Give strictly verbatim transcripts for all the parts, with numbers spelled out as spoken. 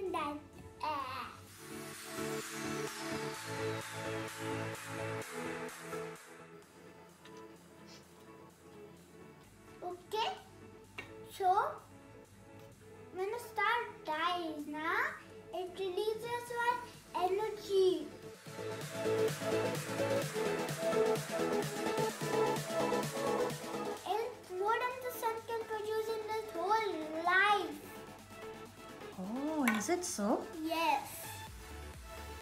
in that air. Okay, so when the star dies, na, it releases one energy. And what the sun can produce in this whole life. Oh, is it so? Yes.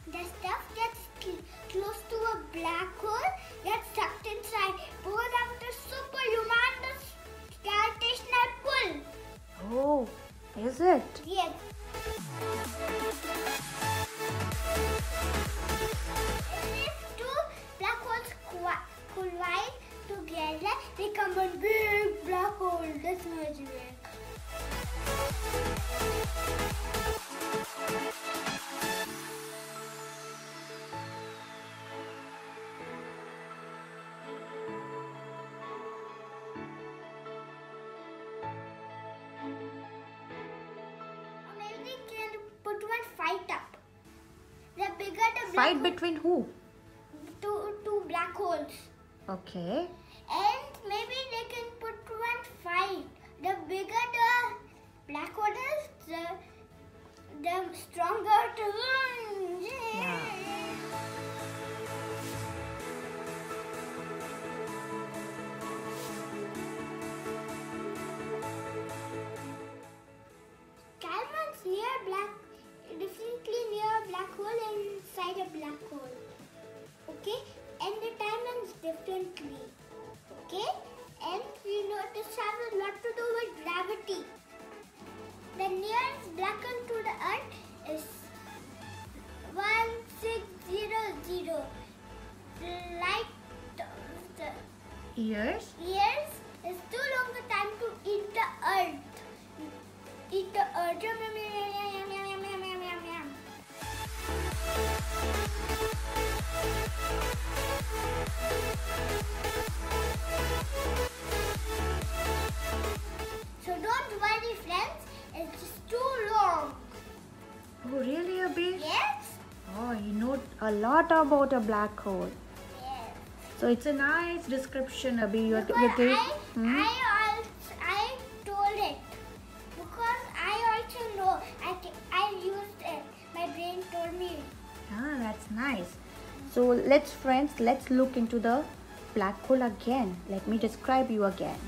The stuff gets close to a black hole, gets sucked inside, pulled after super humongous gravitational pull. Oh, is it? Yes. If two black holes collide together, they become a big black hole. That's magic. Fight between who? Two, two black holes. Okay. And maybe they can put one fight. The bigger the black hole is, the, the stronger the one. Yeah. Calman's near black, definitely near a black hole and inside a black hole, okay, and the time runs differently, okay, and you know this has a lot to do with gravity. The nearest black hole to the earth is one six zero zero light years. Years is too long the time to eat the earth. Eat the earth. So don't worry, friends, it's just too long. Oh, really, Abhi? Yes. Oh, you know a lot about a black hole. Yes. So it's a nice description, Abhi. You're getting it. Hmm? I also I told it because I also know. I I used it. My brain told me. Ah, that's nice. So let's friends, let's look into the black hole again. Let me describe you again.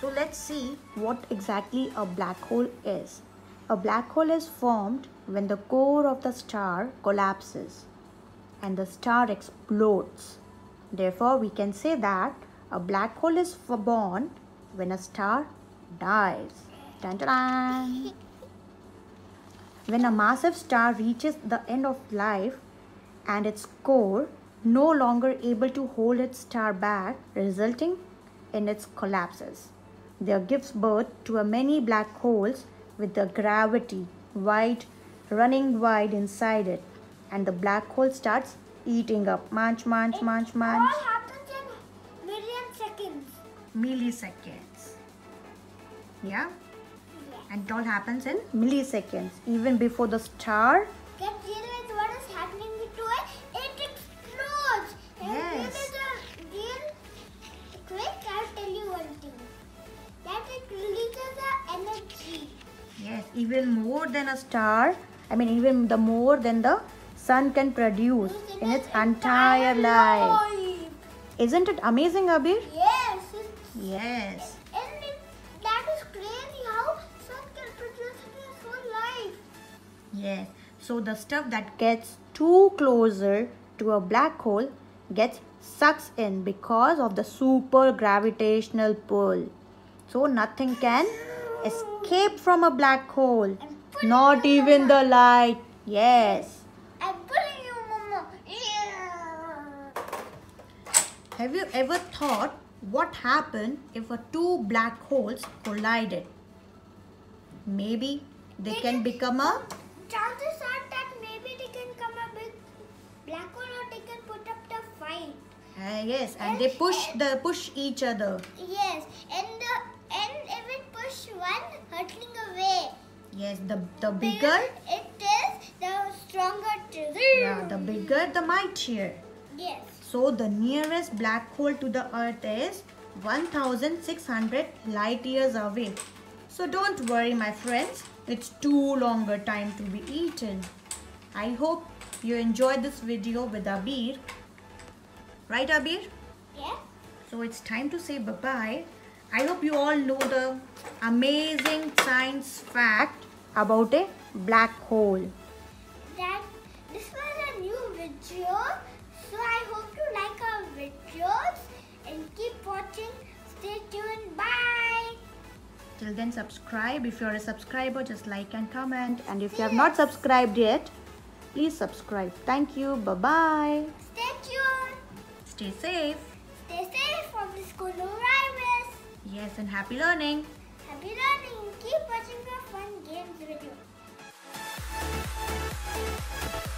So let's see what exactly a black hole is. A black hole is formed when the core of the star collapses and the star explodes. Therefore, we can say that a black hole is born when a star dies. Dun, dun, dun. When a massive star reaches the end of life and its core no longer able to hold its star back, resulting in its collapses. There gives birth to a many black holes with the gravity wide, running wide inside it, and the black hole starts eating up. Munch, munch, it munch, munch. All happens in milliseconds. Milliseconds. Yeah. And it all happens in milliseconds, even before the star gets realized what is happening to it, it explodes. Yes. This is a real trick. I'll tell you one thing. That it releases the energy. Yes, even more than a star. I mean, even the more than the sun can produce in its entire life. life. Isn't it amazing, Abhi? Yes. It's, yes. It, Yes, so the stuff that gets too closer to a black hole gets sucked in because of the super gravitational pull. So nothing can escape from a black hole, not you, even Mama. The light. Yes. I'm pulling you, Mama. Yeah. Have you ever thought what happened if a two black holes collided? Maybe they can become a... Chances are that maybe they can come up with black hole or they can put up the fight. Uh, yes, and, and they push and the push each other. Yes, and the and if it push is the the bigger it is, the stronger it is. Yeah, the bigger the mightier. Yes. So the nearest black hole to the Earth is one thousand six hundred light years away. So don't worry, my friends. It's too longer time to be eaten. I hope you enjoyed this video with Abhi. Right, Abhi? Yeah. So it's time to say bye-bye. I hope you all know the amazing science fact about a black hole. That this was a new video. So I hope you like our videos and keep watching. Stay tuned. Bye. Till then, subscribe. If you're a subscriber, just like and comment. And if you have not subscribed yet, please subscribe. Thank you. Bye-bye. Stay tuned. Stay safe. Stay safe from the School of Rhymes. Yes, and happy learning. Happy learning. Keep watching your fun games video.